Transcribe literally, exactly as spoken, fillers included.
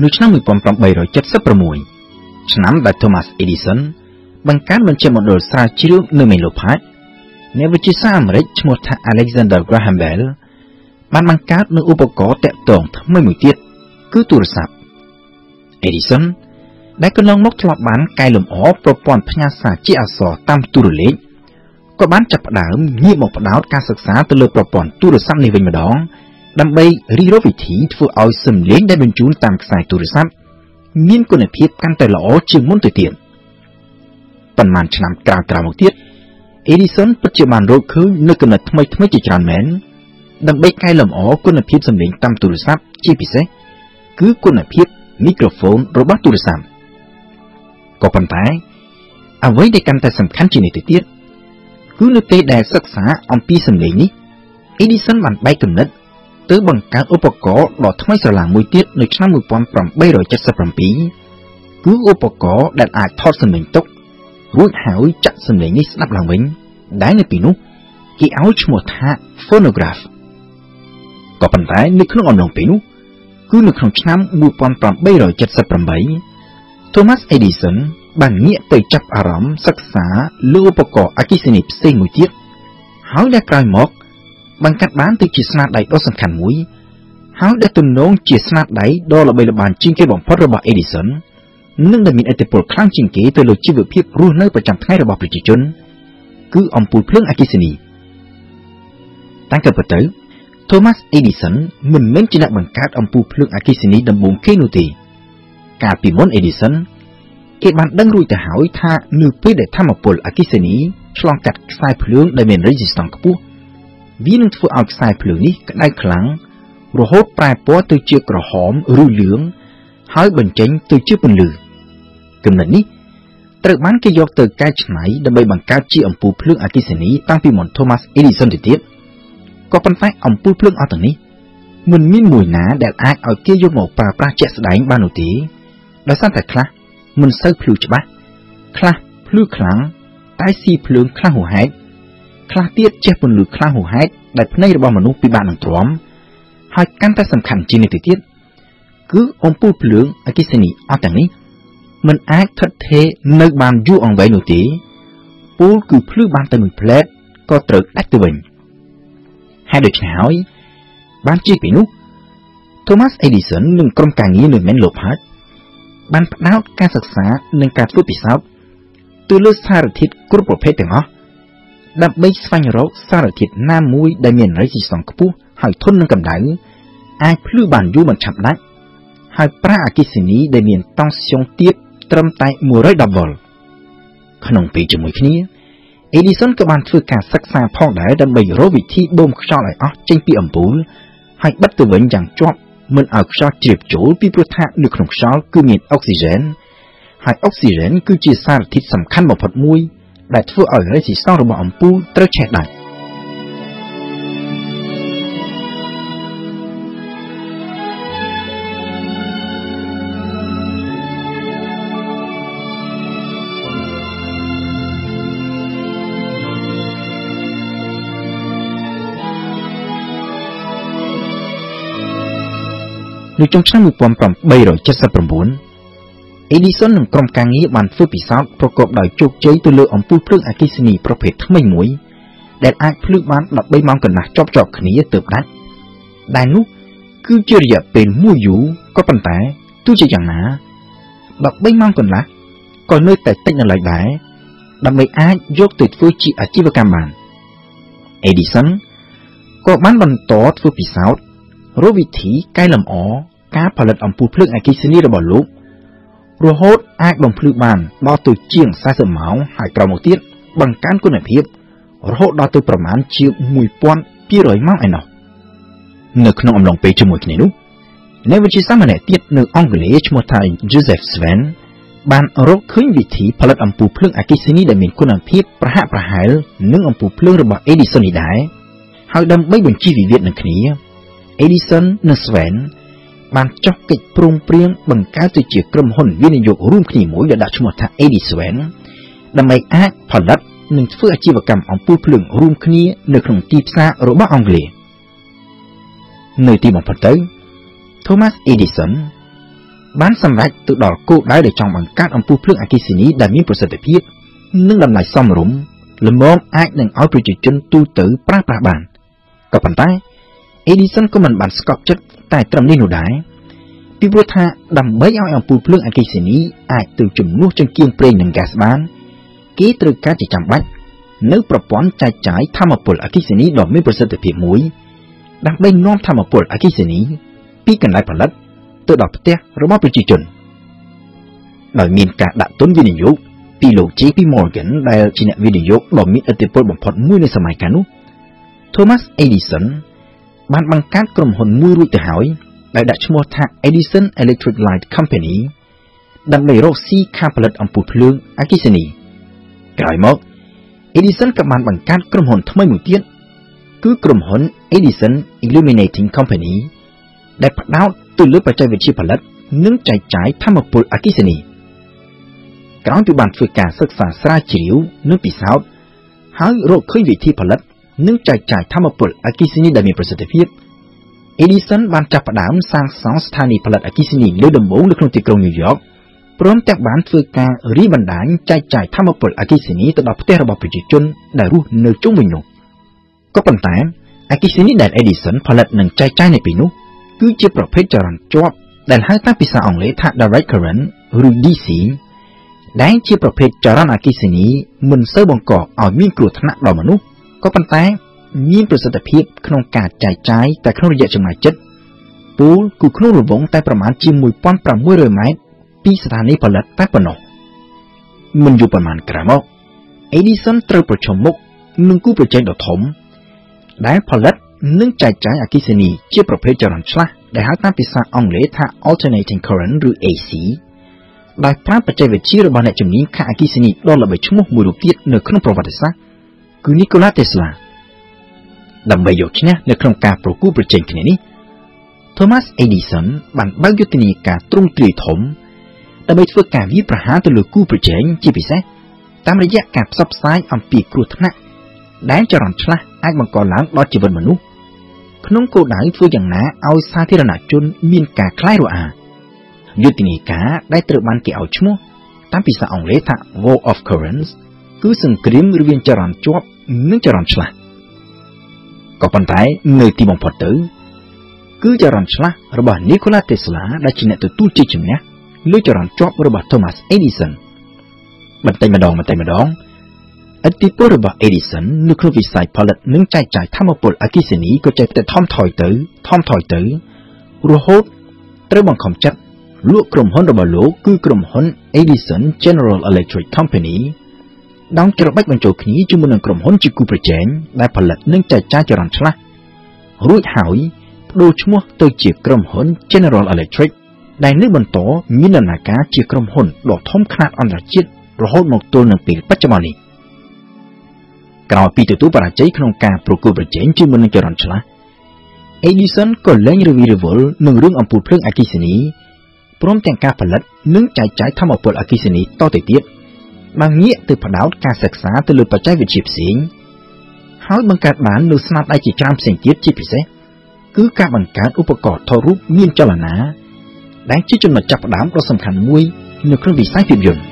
នៅ ឆ្នាំ một nghìn tám trăm bảy mươi sáu ឆ្នាំ ដែល Thomas Edison បង្កើត មជ្ឈមណ្ឌល ស្រាវជ្រាវ នៅ Menlo Park អ្នកវិទ្យាសាស្ត្រអាមេរិក ឈ្មោះ ថា Alexander Graham Bell បាន បង្កើត នូវ ឧបករណ៍ តាក់ទង ថ្មី មួយ ទៀត គឺ ទូរស័ព្ទ Edison ដែល កន្លង មក ធ្លាប់ បាន កែលម្អ ប្រព័ន្ធ ផ្ញើសារ ជា អក្សរ តាម ទូរលេខ ក៏ បាន ចាប់ ផ្ដើម ងាក មក ផ្ដោត ការ សិក្សា ទៅ លើ ប្រព័ន្ធ ទូរស័ព្ទ នេះ វិញ ម្ដងដើម្បីរីករកវិធីធ្វើឲ្យសំឡេងដែលបញ្ជូនតាមខ្សែទូរស័ព្ទមានគុណភាពកាន់តែល្អជាងមុនទៅទៀតប៉ុន្មានឆ្នាំក្រោយៗមកទៀត Edison ពិតជាបានរកឃើញនូវគំនិតថ្មីៗជាច្រើនមែនដើម្បីកែលម្អគុណភាពសំឡេងតាមទូរស័ព្ទជាពិសេសគឺគុណភាពមីក្រូហ្វូនរបស់ទូរស័ព្ទក៏ប៉ុន្តែអ្វីដែលកាន់តែសំខាន់ជាងនេះទៅទៀតគឺនៅពេលដែលសិក្សាអំពីសំឡេងនេះ Edison បានបែកគំនិតទៅបង្កើតឧបករណ៍ដ៏ថ្មីស្រឡាងមួយទៀតនៅឆ្នាំmột nghìn tám trăm bảy mươi bảyគឺឧបករណ៍ដែលអាចថតសំឡេងទុករួចហើយចាក់សំឡេងនេះស្ដាប់ឡើងវិញដែលនៅពីនោះគេឲ្យឈ្មោះថា phonograph ក៏ប៉ុន្តែនៅក្នុងអំឡុងពេលនោះគឺនៅក្នុងឆ្នាំmột nghìn tám trăm bảy mươi tám Thomas Edison បានងាកទៅចាប់អារម្មណ៍សិក្សាលើឧបករណ៍អគ្គិសនីផ្សេងមួយទៀតហើយដែលក្រោយមកបង្កើតបានទៅជាស្នាដៃដ៏សំខាន់មួយហើយដែលទំនងជាស្នាដៃដ៏ល្បីល្បាញជាងគេបំផុតរបស់ Edison និងដែលមានឥទ្ធិពលខ្លាំងជាងគេទៅលើជីវភាពរស់នៅប្រចាំថ្ងៃរបស់ប្រជាជនគឺអំពូលភ្លើងអគ្គិសនីតាំងពីពេលទៅ Thomas Edison មិនមែនជាអ្នកបង្កើតអំពូលភ្លើងអគ្គិសនីដំបូងគេនោះទេកាលពីមុន Edison គេបានដឹងរួចទៅហើយថានៅពេលដែលថាមពលអគ្គិសនីឆ្លងកាត់ខ្សែភ្លើងដែលមាន resistance ខ្ពស់វានឹងធ្វើឲ្យខ្សែភ្លើងនេះក្តៅខ្លាំងរហូតប្រែពណ៌ទៅជាក្រហមឬលឿងហើយបញ្ចេញទៅជាពន្លឺគំនិតនេះត្រូវបានគេយកទៅកែច្នៃដើម្បីបង្កើតជាអំពូលភ្លើងអគ្គិសនីតាំងពីមុន Thomas Edison ទៅទៀតក៏ប៉ុន្តែអំពូលភ្លើងអស់ទាំងនេះមិនមានមួយណាដែលអាចឲ្យគេយកមកប្រើប្រាស់ជាក់ស្ដែងបាននោះទេដោយសារតែខ្លះមិនសូវភ្លឺច្បាស់ខ្លះភ្លឺខ្លាំងតែស៊ីភ្លើងខ្លាំងហួសហេតុខ្លះទៀតចេះពន្លឺខ្លាំងហួសហេតុដែលភ្នែករបស់មនុស្សពិបាកនឹងទ្រាំហើយកាន់តែសំខាន់ជាងនេះទៅទៀតគឺអំពូលភ្លើងអគ្គិសនីអស់ទាំងនេះมันអាចថិតថេរនៅបានយូរអង្វែងនោះទេពូលគឺភ្លឺបានតែមួយផ្លែតក៏ត្រូវដាច់ទៅវិញហើយដូច្នេះហើយបានជាពីនោះ Thomas Edison និងក្រុមការងារនៅ Menlo Park បានផ្ដោតការសិក្សានិងការធ្វើពិសោធន៍ទៅលើសារធាតុគ្រប់ប្រភេទទាំងអស់ដើម្បីស្វែងរកសារធាតុណាមួយដែលមានរេស៊ីស្តង់ខ្ពស់ហើយធន់នឹងកម្ដៅអាចភ្លឺបានយូរមិនឆាប់ដាច់ហើយប្រើអគ្គិសនីដែលមានតង់ស្យង់ទាបត្រឹមតែmột trăm mườiវ៉ុលក្នុងពេលជាមួយគ្នា Edison ក៏បានធ្វើការសិក្សាផងដែរដើម្បីរកវិធីបូមខ្យល់ឲ្យអស់ចេញពីអំពូលហើយបិទទៅវិញយ៉ាងជាប់មិនឲ្យខ្យល់ជ្រាបចូលពីព្រោះថានៅក្នុងខ្យល់គឺមានអុកស៊ីហ្សែនហើយអុកស៊ីហ្សែនគឺជាសារធាតុសំខាន់បំផុតមួយដែលធ្វើឲ្យរេស៊ីស្តង់របស់អំពូលត្រូវឆេះដាច់នៅចុងឆ្នាំmột nghìn tám trăm bảy mươi chín Edison និងក្រុមការងារបានធ្វើពិសោធន៍ប្រកបដោយជោគជ័យទៅលើអំពូលភ្លើងអគ្គិសនីប្រភេទថ្មីមួយដែលអាចភ្លឺបានmười baម៉ោងកន្លះជាប់ៗគ្នាទើបដាច់ដែលនោះគឺជារយៈពេលមួយយូរក៏ប៉ុន្តែទោះជាយ៉ាងណាmười baម៉ោងកន្លះក៏នៅតែតិចនៅឡើយដែរដើម្បីអាចយកទៅធ្វើជាអាជីវកម្មបាន Edison ក៏បានបន្តធ្វើពិសោធន៍រកវិធីកែលម្អការផលិតអំពូលភ្លើងអគ្គិសនីរបស់លោករហូតអាចបំភ្លឺបានដល់ទៅជាងfortyម៉ោងហើយក្រោយមកទៀតបង្កើនគុណភាពរហូតដល់ទៅប្រមាណជាmột nghìn hai trămម៉ោងឯណោះនៅក្នុងអំឡុងពេលជាមួយគ្នានោះអ្នកវិទ្យាសាស្ត្រម្នាក់ទៀតនៅអង់គ្លេសឈ្មោះថា Joseph Sven បានរកឃើញវិធីផលិតអំពូលភ្លើងអគ្គិសនីដែលមានគុណភាពប្រហាក់ប្រហែលនឹងអំពូលភ្លើងរបស់ Edison នេះដែរហើយដើម្បីបញ្ជិះវិវាទនឹងគ្នា Edison និង Svenបានចុះកិច្ចព្រមព្រៀងបង្កើតទៅជាក្រុមហ៊ុនវិនិយោគរួមគ្នាមួយដែលដាក់ឈ្មោះថា Edison ដើម្បីអាចផលិតនិងធ្វើអាជីវកម្មអំពូលភ្លើងរួមគ្នានៅក្នុងទីផ្សាររបស់អង់គ្លេសនៅទីបំផុតទៅ Thomas Edison bán sầm vạch tự đỏ cụ đái để trong bằng cát ông phu phước akisini đã miễn process để biết nước làm lại xong rụm làm mồm ai đừng áo project chân tu tử pra pra bàn có bàn tay Edison có mình bản scotch chất tại trầm đi nổ đái vì vô tha đầm bấy áo ông phu phước akisini ai từ chùm nuốt chân kiên pre nâng gas bán ký từ cá chỉ chạm bách nếu propon trái trái tham ở pol akisini đỏ miễn process để biết mũi đang bay non tham ở pol akisini biết cần lại phần đất tự đọc tiếp robot bị chửi nói miền cả đã tốn video pilot gi pi Morgan đã chỉ nhận video đòi miễn ở tiệm bột phật muối nơi sầm mai canu Thomas Edison ban băng cát cầm hồn muối ruột từ hỏi lại đặt cho một thang Edison Electric Light Company đang bày rô si capelet ông phụt lương Akisini cái mốc Edison cầm ban băng cát cầm hồn thay một tiết cứ cầm hồn Edison Illuminating Company đại phát đáo từ lưới bạch trai về chi phần đất nướng trái trái tham một bột Akisini cái đó từ bản phơi cả sức sản ra chiếu nướng bị sáo hái rộ khơi vị thi phần đất nướng trái trái tham một bột Akisini đại miền Brazil tiếp Edison ban chặt phát đám sang sáng Stani phần đất Akisini lưu đồng bố được không thị cầu New York prom tép bản phơi cả rí bản đán trái trái tham một bột Akisini từ đập tép vào bọc bịch chun đại ru nơi chúng mình nổ có phần tám Akisini đại Edison phần đất nướng trái trái này bị nổ cứ chỉ prophet cho rằng chóp đàn hai ta bị sao ông lấy thạc direct current rồi đê xê đáng chỉ prophet cho rằng Akisini mình sơ bằng cỏ ở miền cửu thánh nạn đỏ mà nút có bàn tay miền bờ sạt hiệp không cả trái trái tại không dễ trong này chết bố cụ không được vốn tạiประมาณ chỉ mùi pon pra mùi rồi máy pi sanh này pallet tại phần nọ mình dùประมาณ grammo Edison trêu bờ chồng mốc nâng cú bờ trên đỏ thấm đá pallet nâng trái trái Akisini chia prophet cho rằng chla đại hát nam bị sao ông lấy thạc alternating current rồi a xê đại pháp bạch trai về chi rồi bàn đại chủng ní khả Akisini đó là bởi chúng một mùi đầu tiên nơi không pro vật sắc cứ Nikola Tesla đầm bày dọc chứ nhé nơi không cả pro cú bạch trai cái này Thomas Edison bản bao nhiêu tiền cả trung tùy thấm đầm bày phước cả viết ra từ lối cú bạch trai chỉ bị xét tam đại giác cả sắp sai âm pi cù thắc nặng đáng cho rằng chla ai bằng cò láng đó chỉ vẫn mà nút nông cổ đại phương giảng ná ao xa thế là nát chôn miên cả khai rồi à như tình cá đại tự ban kẹo chúa tam pisa ông lấy thạ wall of currents cứ sừng kìm viên cho rằng chúa nước cho rằng chla có phần thái người tìm bằng phật tử cứ cho rằng chla rồi bà Nikola Tesla đã chỉ nhận từ tu chi chừng nhé lưới cho rằng chúa rồi bà Thomas Edison bàn tay mà đòn bàn tay mà đòn ất tí bố bà Edison nước không vì xài pallet nướng chai chai tham một bột Akisini có chạy tại thom thòi tử, thom thòi tử rùa hốt, tới bằng không chất lũa cồm hôn rồi bà lỗ cư cồm hôn Edison General Electric Company đóng kêu bách bằng chỗ khí chung môn cồm hôn chì cù bởi chén đại pallet nướng chai chai cho rằng chá rũi hỏi đô chúa tôi chỉ cồm hôn General Electric đại nước bằng tố nhìn lần là cá chỉ cồm hôn đổ thom khát on ra chiếc rùa hốt một tôn nâng bì bách cho mò này Kau pitu tu para cai kong ka proku berjanji menengkeron celah. Edison ko leng revival nungrung ampu pleng Akisini, prom teng ka palat nung cai cai tham apol Akisini to te tiet. Bang ngie te padaut ka saksa te lu pacai vichi psing. Hoi bangkat ban nu snat dai chi chram psing tiet chi piseh. Ku ka bangkat upakor tho rup mien chalana. Dai chi chun ma chap dam do samkhan muoy nu krung visai phip yun.